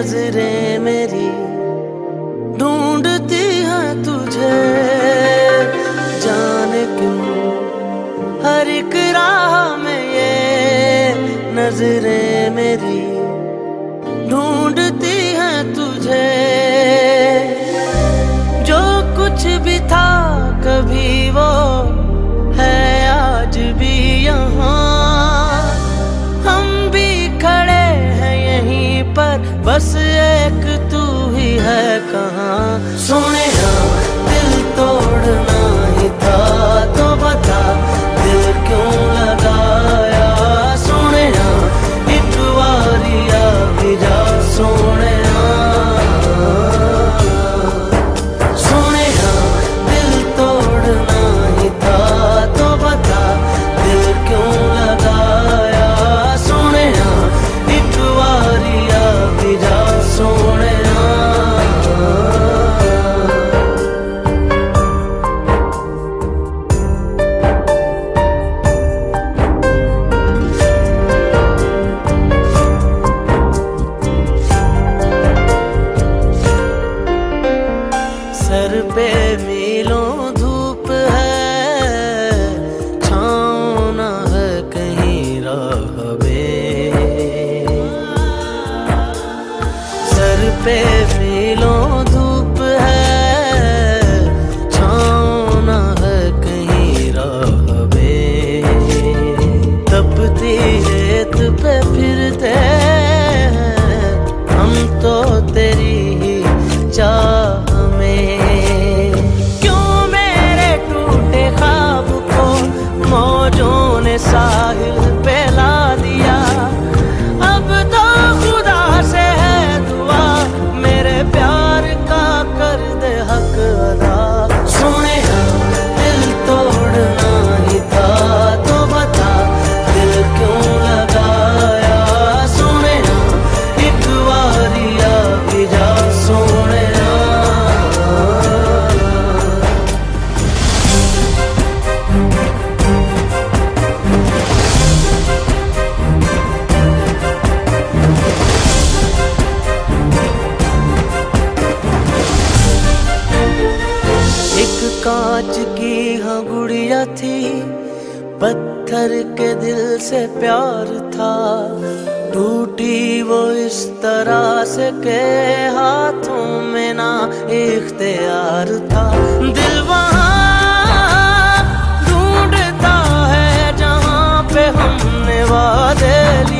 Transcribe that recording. नजरें मेरी ढूंढती है तुझे, जाने क्यों हर एक राह में ये नजरें मेरी ढूंढती है तुझे। जो कुछ भी था कभी वो है आज भी यहाँ, बस एक तू ही है कहाँ। सोने दिल तोड़ना ही था तो बता दिल क्यों लगाया। सोने एक बारी आ भी जा सोने। सोने दिल तोड़ना ही था तो बता दिल क्यों लगाया। सोने एक बारी पत्थर के दिल से प्यार था, टूटी वो इस तरह से के हाथों में ना इख्तियार था। दिल वहाँ ढूंढता है जहाँ पे हमने वादे लिए।